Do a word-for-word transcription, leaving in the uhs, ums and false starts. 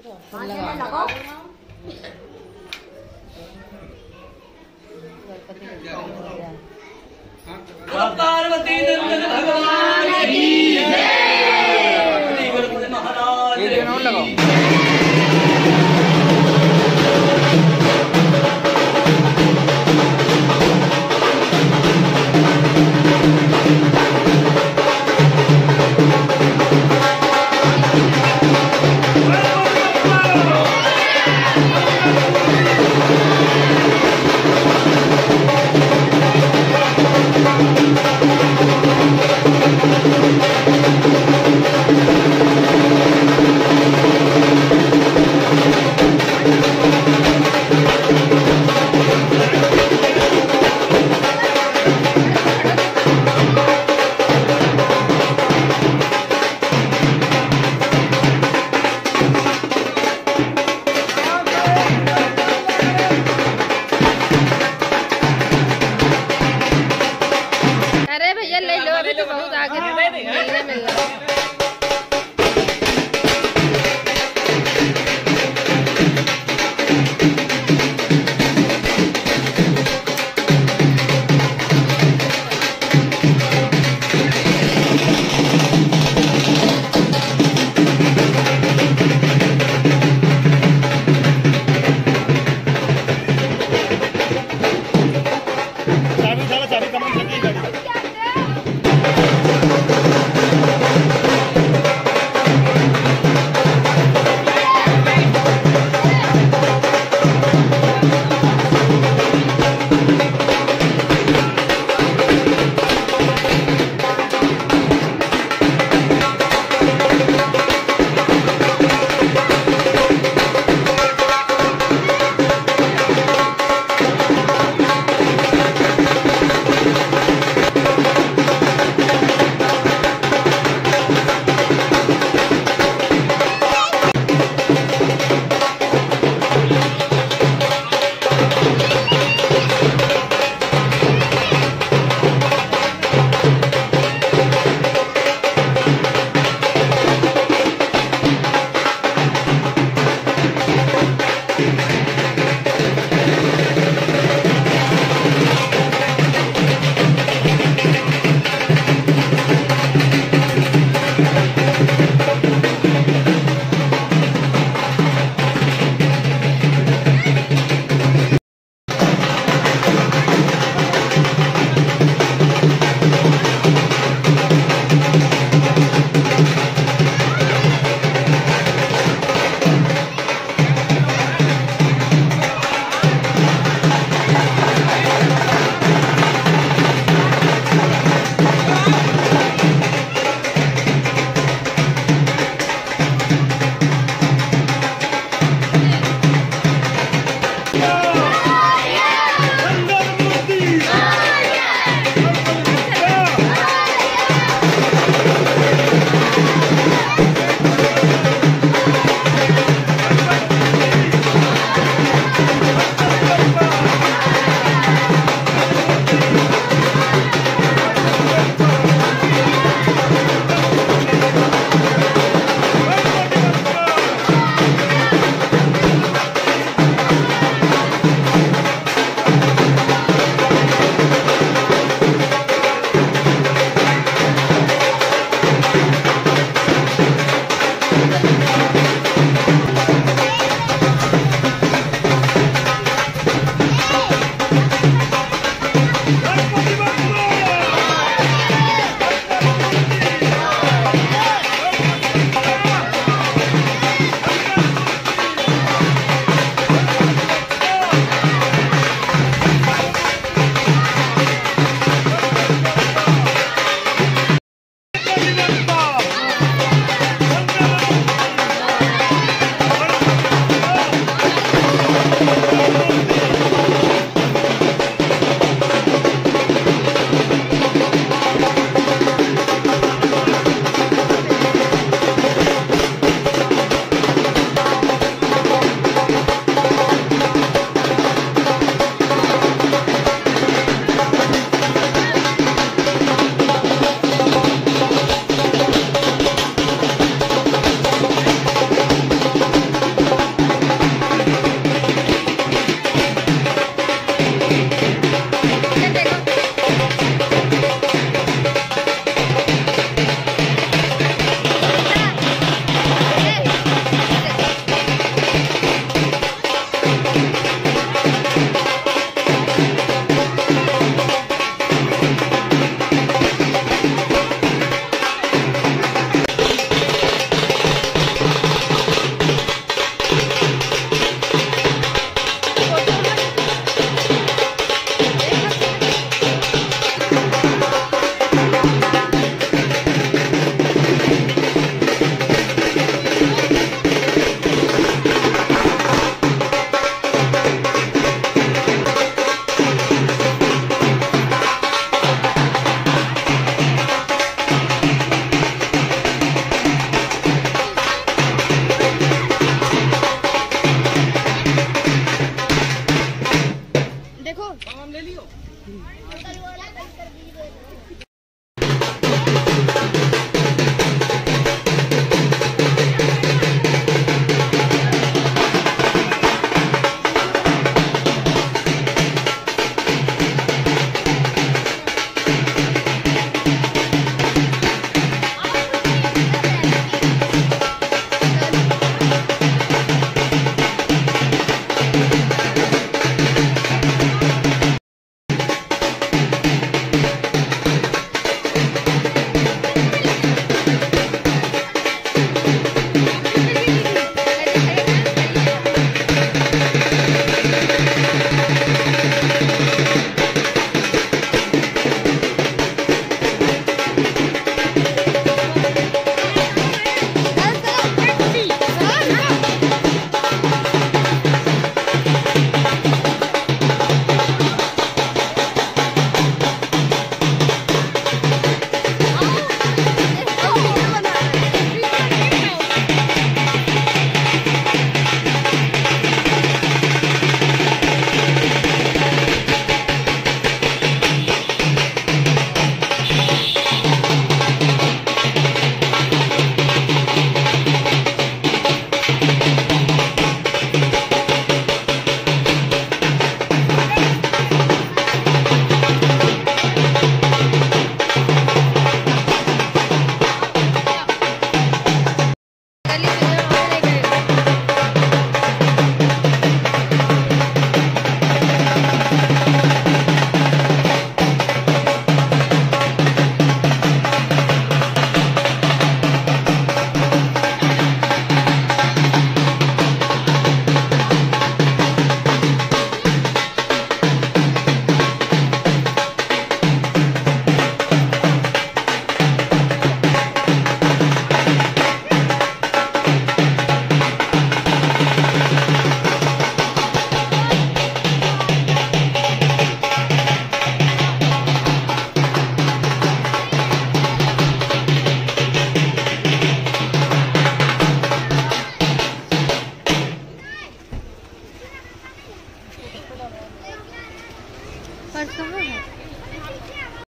पार्वती नंदन भगवान की जय। महाराज लगाओ।